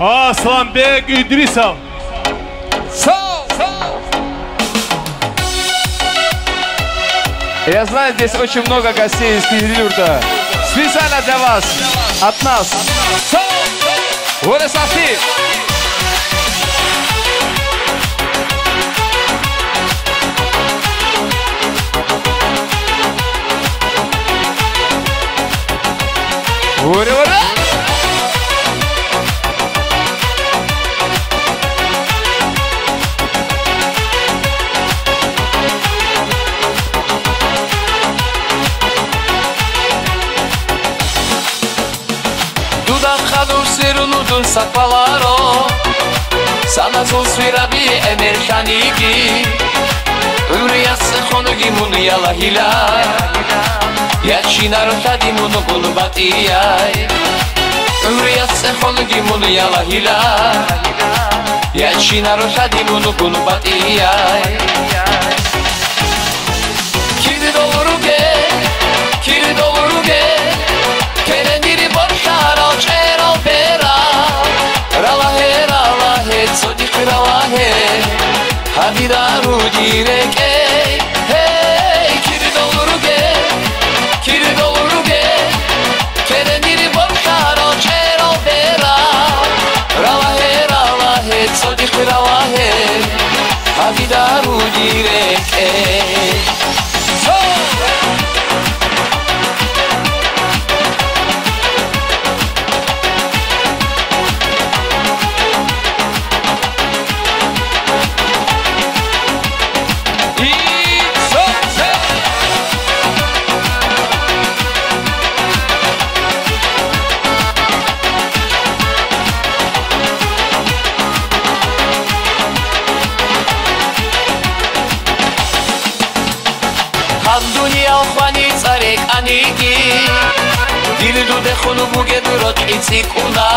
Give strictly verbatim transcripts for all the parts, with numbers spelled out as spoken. Асланбек Идрисов. Я знаю, здесь очень много гостей из Кизилюрта. Специально для вас, от нас. Вот и сосед. Вот и вот. Serunudun sakvalaro, sana son swirabi emerkanigi, uriyasi xonugi munu yala hilay, yachinaru tadi munu gulbatiyay, uriyasi xonugi munu yala hilay, yachinaru tadi munu gulbatiyay. Kiri dovuruge, kiri dovuruge, keleniri borxar alçay. Habira rudirek ey, hey, kiri dovuruge, kiri dovuruge, kereniri borkaro cero bera, ravahe ravahe, sodik ravahe, habira rudirek ey. Dillude xonubuge durot itsikuna,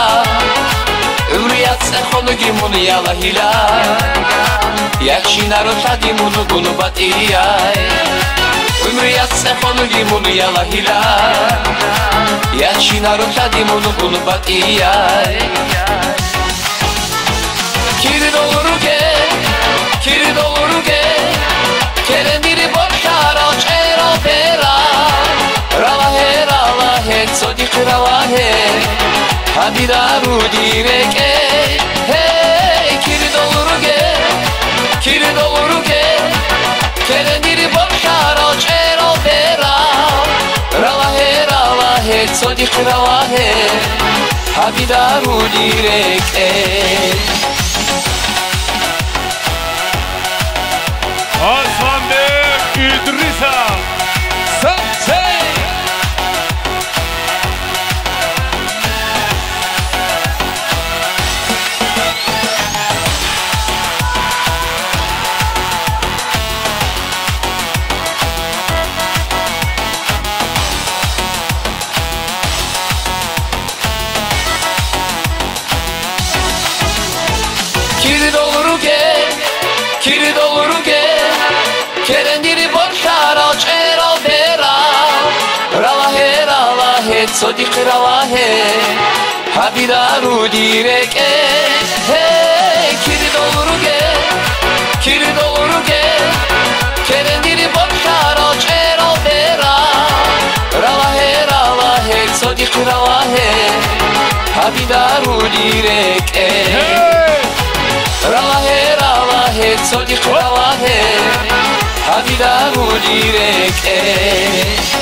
uriyatse xonugi munu yala hila, yachinaru tadi munu gulbatiyay, uriyatse xonugi munu yala hila, yachinaru tadi munu gulbatiyay. Kiri dovuruge, kiri dovuruge, kereniri borxara cero bera. Sodiq ravahe, habira rudirek ey, hey, kiri dovuruge, kiri dovuruge, keleniri borxar alçero bera, ravahe ravahe, sodiq ravahe, habira rudirek ey. Aslambek Идрисов. Kiri dovuruge, kereniri borxar alçero bera, ravahe ravahe, sodiq ravahe, habira rudirek ey, hey, kiri dovuruge, kiri dovuruge, kereniri borxar alçero bera, ravahe ravahe, sodiq ravahe, habira rudirek ey. Ravahe ravahe, sodiq ravahe, habira rudirek ey.